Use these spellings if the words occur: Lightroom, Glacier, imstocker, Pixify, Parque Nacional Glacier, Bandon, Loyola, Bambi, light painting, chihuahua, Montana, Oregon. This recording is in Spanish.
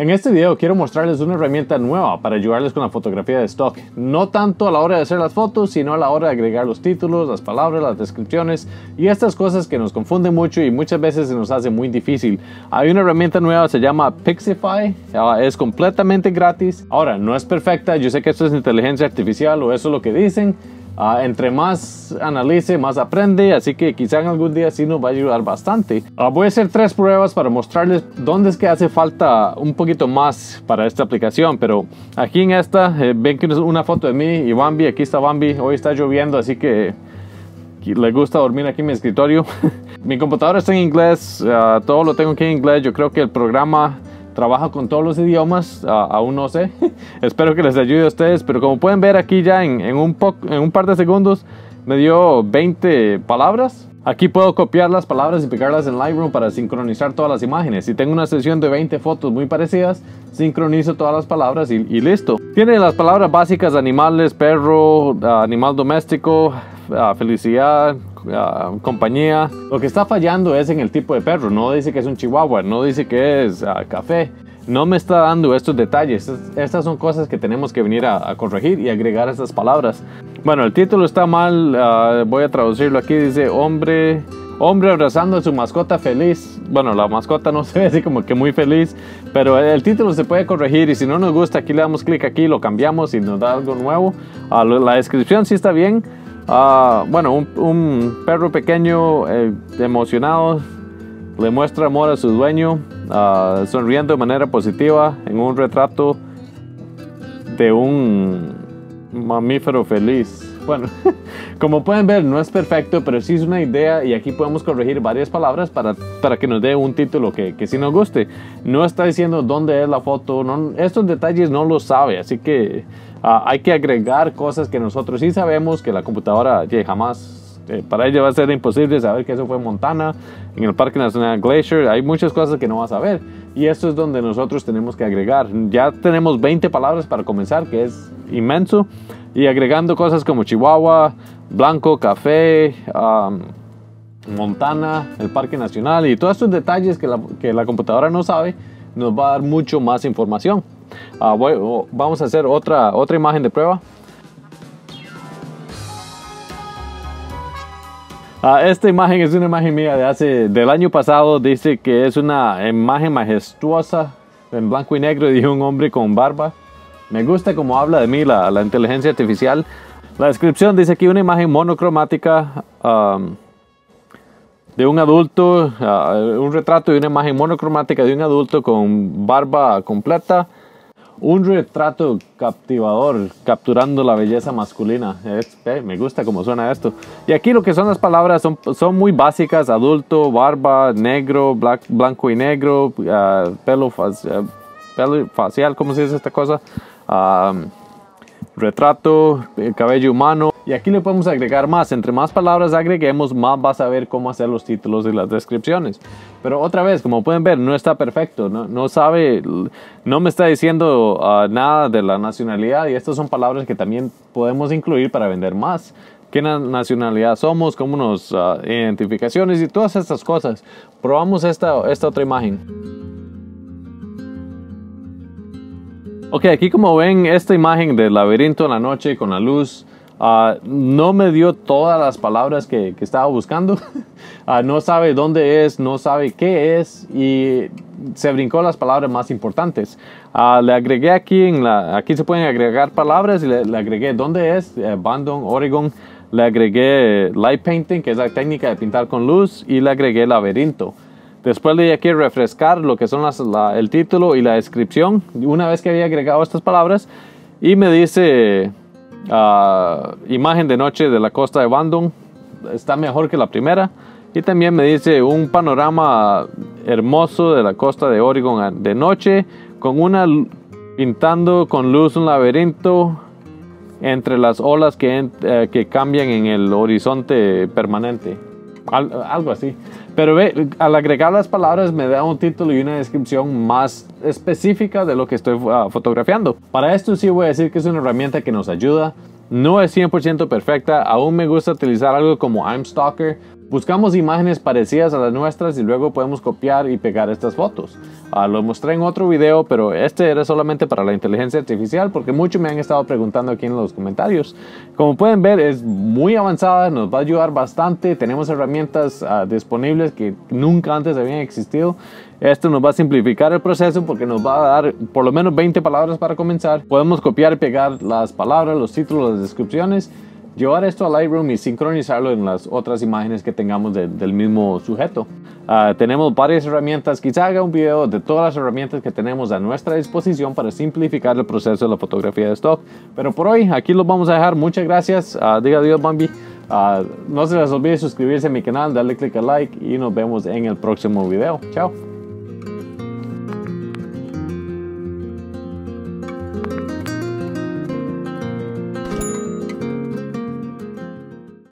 En este video quiero mostrarles una herramienta nueva para ayudarles con la fotografía de stock, no tanto a la hora de hacer las fotos, sino a la hora de agregar los títulos, las palabras, las descripciones y estas cosas que nos confunden mucho y muchas veces se nos hace muy difícil. Hay una herramienta nueva, se llama Pixify, es completamente gratis. Ahora, no es perfecta, yo sé que esto es inteligencia artificial o eso es lo que dicen. Entre más analice, más aprende, así que quizá en algún día sí nos va a ayudar bastante. Voy a hacer 3 pruebas para mostrarles dónde es que hace falta un poquito más para esta aplicación, pero aquí en esta ven que es una foto de mí y Bambi. Aquí está Bambi, hoy está lloviendo, así que le gusta dormir aquí en mi escritorio. Mi computadora está en inglés, todo lo tengo aquí en inglés. Yo creo que el programa trabaja con todos los idiomas, aún no sé. Espero que les ayude a ustedes, pero como pueden ver aquí ya en un par de segundos me dio 20 palabras. Aquí puedo copiar las palabras y pegarlas en Lightroom para sincronizar todas las imágenes. Si tengo una sesión de 20 fotos muy parecidas, sincronizo todas las palabras y listo. Tiene las palabras básicas: animales, perro, animal doméstico, felicidad, compañía. Lo que está fallando es en el tipo de perro. No dice que es un chihuahua, no dice que es café. No me está dando estos detalles. Estas son cosas que tenemos que venir a corregir y agregar estas palabras. Bueno, el título está mal, voy a traducirlo aquí. Dice hombre abrazando a su mascota feliz. Bueno, la mascota no se ve así como que muy feliz, pero el título se puede corregir y si no nos gusta, aquí le damos clic aquí, lo cambiamos y nos da algo nuevo. La descripción sí está bien. Bueno, un perro pequeño emocionado le muestra amor a su dueño, sonriendo de manera positiva en un retrato de un mamífero feliz. Bueno, como pueden ver, no es perfecto, pero sí es una idea y aquí podemos corregir varias palabras para que nos dé un título que sí nos guste. No está diciendo dónde es la foto, no, estos detalles no los sabe, así que hay que agregar cosas que nosotros sí sabemos, que la computadora jamás. Para ella va a ser imposible saber que eso fue en Montana, en el Parque Nacional Glacier. Hay muchas cosas que no va a saber y esto es donde nosotros tenemos que agregar. Ya tenemos 20 palabras para comenzar, que es inmenso, y agregando cosas como chihuahua, blanco, café, Montana, el Parque Nacional y todos estos detalles que la computadora no sabe, nos va a dar mucho más información. Vamos a hacer otra imagen de prueba. Esta imagen es una imagen mía del año pasado. Dice que es una imagen majestuosa en blanco y negro de un hombre con barba. Me gusta cómo habla de mí la inteligencia artificial. La descripción dice aquí una imagen monocromática de un adulto, un retrato de una imagen monocromática de un adulto con barba completa. Un retrato captivador, capturando la belleza masculina. Me gusta cómo suena esto. Y aquí lo que son las palabras son muy básicas: adulto, barba, negro, blanco y negro, pelo facial, ¿cómo se dice esta cosa? Retrato, cabello humano. Y aquí le podemos agregar más. Entre más palabras agreguemos, más vas a ver cómo hacer los títulos y las descripciones. Pero otra vez, como pueden ver, no está perfecto. No me está diciendo nada de la nacionalidad. Y estas son palabras que también podemos incluir para vender más. Qué nacionalidad somos, cómo nos identificaciones y todas estas cosas. Probamos esta otra imagen. Ok, aquí como ven, esta imagen del laberinto en la noche con la luz no me dio todas las palabras que estaba buscando. No sabe dónde es, no sabe qué es y se brincó las palabras más importantes. Le agregué aquí, aquí se pueden agregar palabras y le agregué dónde es, Bandon, Oregon. Le agregué light painting, que es la técnica de pintar con luz, y le agregué laberinto. Después de aquí refrescar lo que son el título y la descripción. Una vez que había agregado estas palabras, y me dice imagen de noche de la costa de Bandon, está mejor que la primera. Y también me dice un panorama hermoso de la costa de Oregon de noche, con una pintando con luz un laberinto entre las olas que cambian en el horizonte permanente. Algo así. Pero ve, al agregar las palabras me da un título y una descripción más específica de lo que estoy fotografiando. Para esto sí voy a decir que es una herramienta que nos ayuda. No es 100% perfecta. Aún me gusta utilizar algo como imstocker. Buscamos imágenes parecidas a las nuestras y luego podemos copiar y pegar estas fotos. Lo mostré en otro video, pero este era solamente para la inteligencia artificial porque muchos me han estado preguntando aquí en los comentarios. Como pueden ver, es muy avanzada, nos va a ayudar bastante. Tenemos herramientas disponibles que nunca antes habían existido. Esto nos va a simplificar el proceso porque nos va a dar por lo menos 20 palabras para comenzar. Podemos copiar y pegar las palabras, los títulos, las descripciones, llevar esto a Lightroom y sincronizarlo en las otras imágenes que tengamos del mismo sujeto. Tenemos varias herramientas, quizá haga un video de todas las herramientas que tenemos a nuestra disposición para simplificar el proceso de la fotografía de stock. Pero por hoy aquí los vamos a dejar. Muchas gracias, diga adiós Bambi. No se les olvide suscribirse a mi canal, darle click a like y nos vemos en el próximo video. Chao.